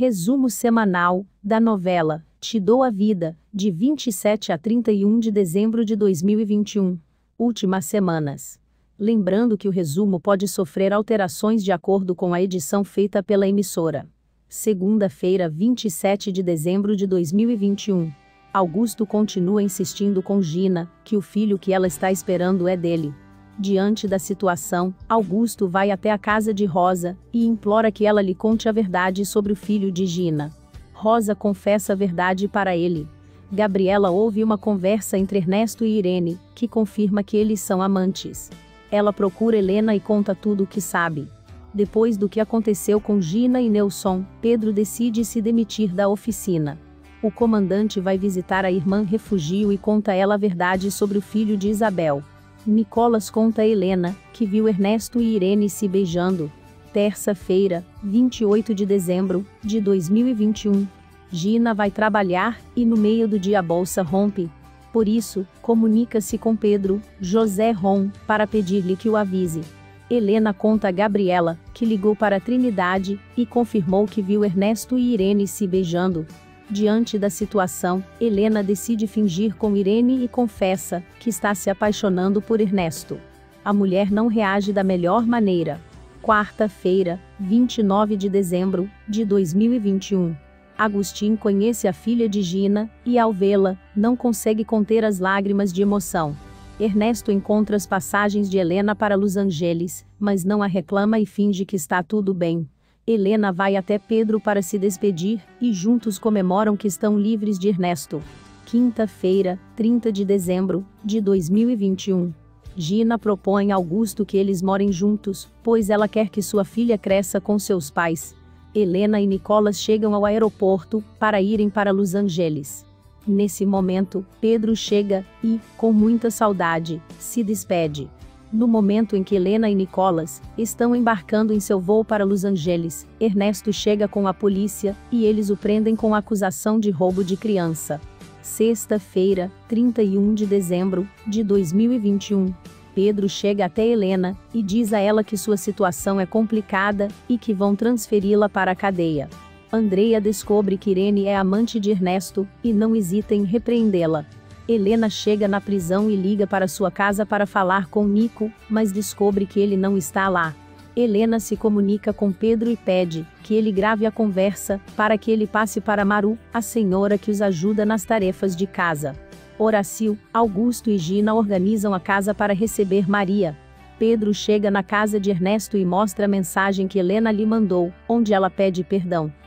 resumo semanal da novela Te Dou a Vida, de 27 a 31 de dezembro de 2021. Últimas semanas. Lembrando que o resumo pode sofrer alterações de acordo com a edição feita pela emissora. Segunda-feira, 27 de dezembro de 2021. Augusto continua insistindo com Gina que o filho que ela está esperando é dele. Diante da situação, Augusto vai até a casa de Rosa e implora que ela lhe conte a verdade sobre o filho de Gina. Rosa confessa a verdade para ele. Gabriela ouve uma conversa entre Ernesto e Irene, que confirma que eles são amantes. Ela procura Helena e conta tudo o que sabe. Depois do que aconteceu com Gina e Nelson, Pedro decide se demitir da oficina. O comandante vai visitar a irmã refugio e conta ela a verdade sobre o filho de Isabel. Nicolas conta a Helena que viu Ernesto e Irene se beijando. Terça-feira, 28 de dezembro de 2021. Gina vai trabalhar e no meio do dia a bolsa rompe. Por isso, comunica-se com Pedro, José Ron, para pedir-lhe que o avise. Helena conta a Gabriela que ligou para a Trinidade e confirmou que viu Ernesto e Irene se beijando. Diante da situação, Helena decide fingir com Irene e confessa que está se apaixonando por Ernesto. A mulher não reage da melhor maneira. Quarta-feira, 29 de dezembro de 2021. Agustin conhece a filha de Gina e, ao vê-la, não consegue conter as lágrimas de emoção. Ernesto encontra as passagens de Helena para Los Angeles, mas não a reclama e finge que está tudo bem. Helena vai até Pedro para se despedir e juntos comemoram que estão livres de Ernesto. Quinta-feira, 30 de dezembro de 2021. Gina propõe a Augusto que eles morem juntos, pois ela quer que sua filha cresça com seus pais. Helena e Nicolas chegam ao aeroporto para irem para Los Angeles. Nesse momento, Pedro chega e, com muita saudade, se despede. No momento em que Helena e Nicolas estão embarcando em seu voo para Los Angeles, Ernesto chega com a polícia e eles o prendem com a acusação de roubo de criança. Sexta-feira, 31 de dezembro de 2021. Pedro chega até Helena e diz a ela que sua situação é complicada e que vão transferi-la para a cadeia. Andrea descobre que Irene é amante de Ernesto e não hesita em repreendê-la. Helena chega na prisão e liga para sua casa para falar com Nico, mas descobre que ele não está lá. Helena se comunica com Pedro e pede que ele grave a conversa para que ele passe para Maru, a senhora que os ajuda nas tarefas de casa. Horacio, Augusto e Gina organizam a casa para receber Maria. Pedro chega na casa de Ernesto e mostra a mensagem que Helena lhe mandou, onde ela pede perdão.